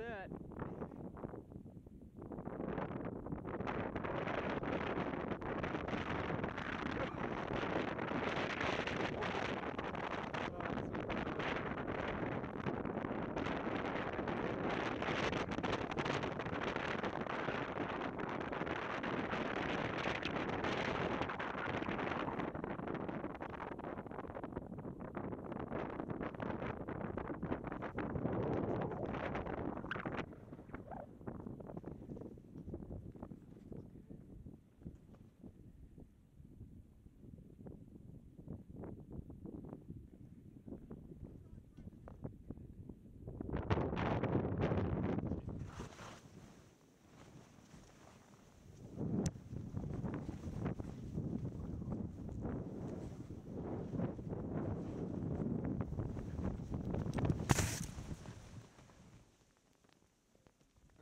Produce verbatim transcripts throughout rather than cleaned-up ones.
about that.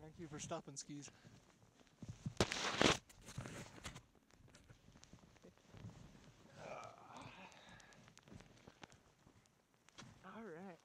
Thank you for stopping, skis. All right.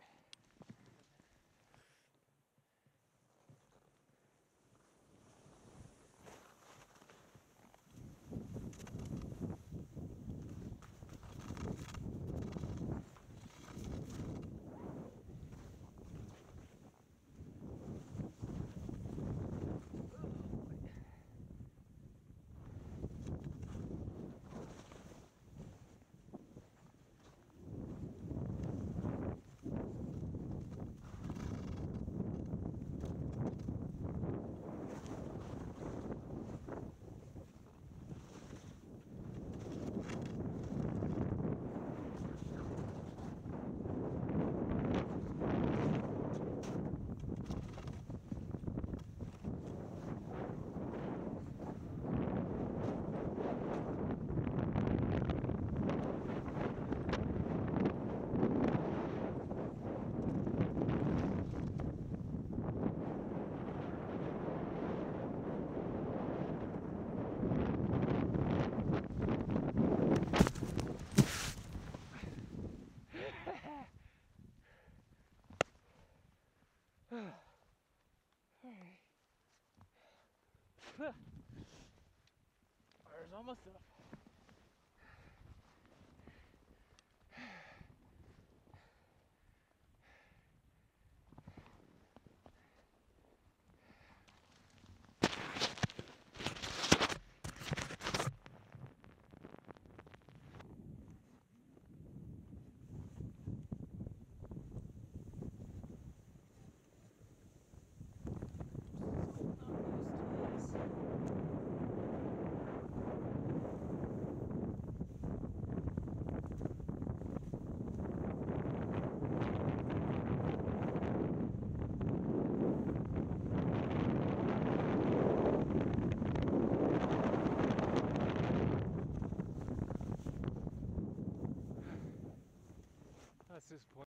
Fire's almost up. That's this point.